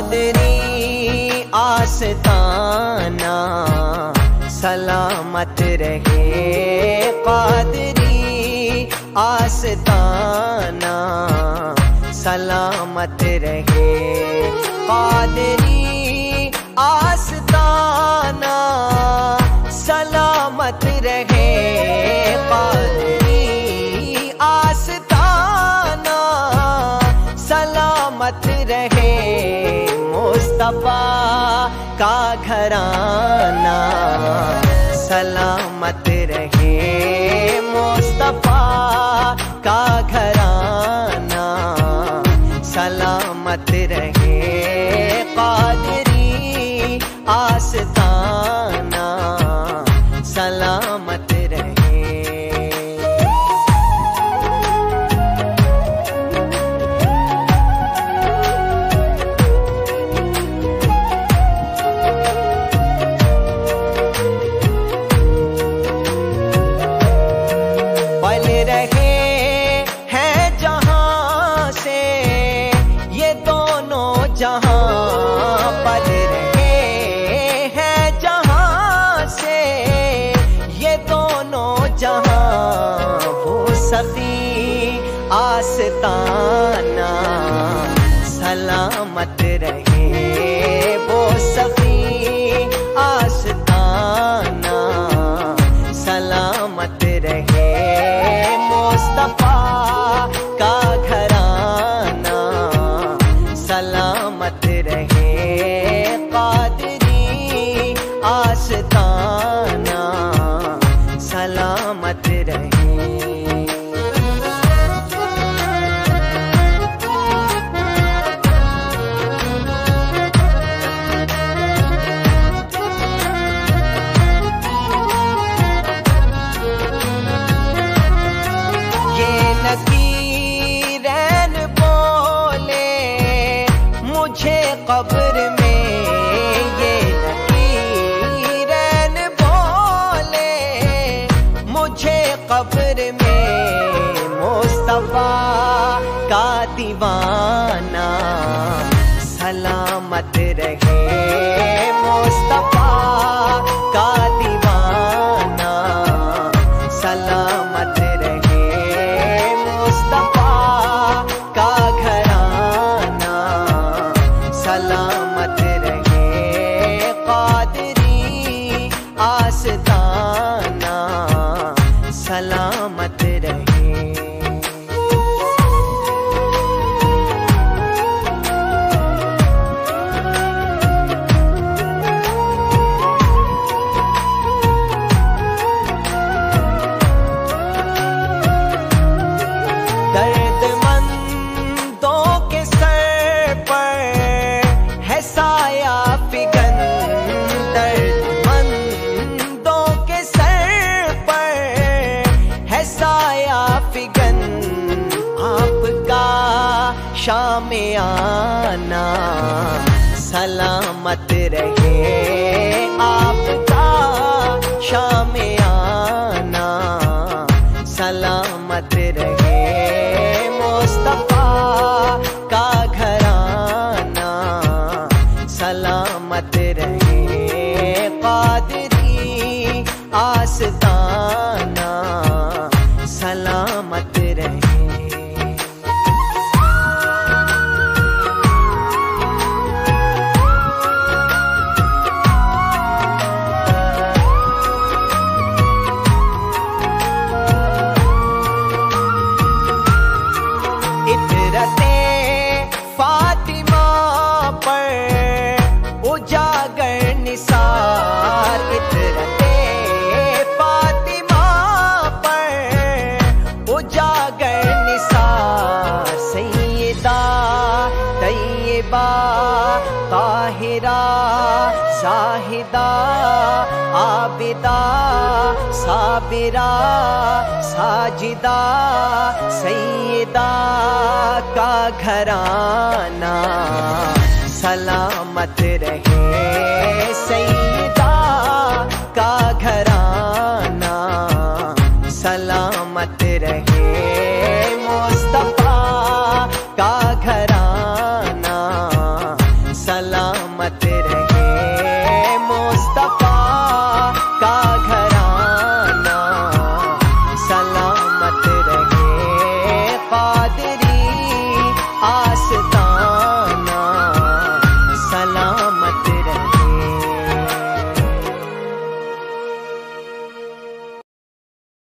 क़ादरी आस्ताना सलामत रहे क़ादरी आस्ताना सलामत रहे क़ादरी आस्ताना सलामत रहे क़ादरी आस्ताना सलामत रहे मुस्तफा का घराना सलामत रहे मुस्तफा का घराना सलामत रहे क़ादरी आस्ताना सलामत रहे। पल रहे हैं जहां से ये दोनों जहां पल रहे जहाँ वो सफी आस्ताना सलामत रहे वो सफी आस्ताना सलामत रहे मुस्तफा का घराना सलामत रहे क़ादरी आस्ताना सलामत रहे। ये नकीरैन बोले मुझे कब्र में ये कब्र में मुस्तफा का दीवाना सलामत रहे मुस्तफा का दीवाना सलामत रहे मुस्तफा का घराना सलामत रहे क़ादरी आस्ताना सलामत रहे। दर्दमंदों के सर पर है साया फिकन दर्दमंदों के सर पर साया फिगन आपका शाम आना सलामत रहे आपका शाम आना सलामत रहे मुस्तफा का घराना सलामत रहे क़ादरी आस्ताना सलामत रहे। इतरते फातिमा पर उजागर निसार इतरते फातिमा पर उजागर निसार सय्यदा तय्यबा हिरा साहिदा आबिदा सबिरा साजिदा सय्यदा का घराना सलामत रहे सय्यदा का घराना सलामत रहे मुस्तफा का घराना मुस्तफा।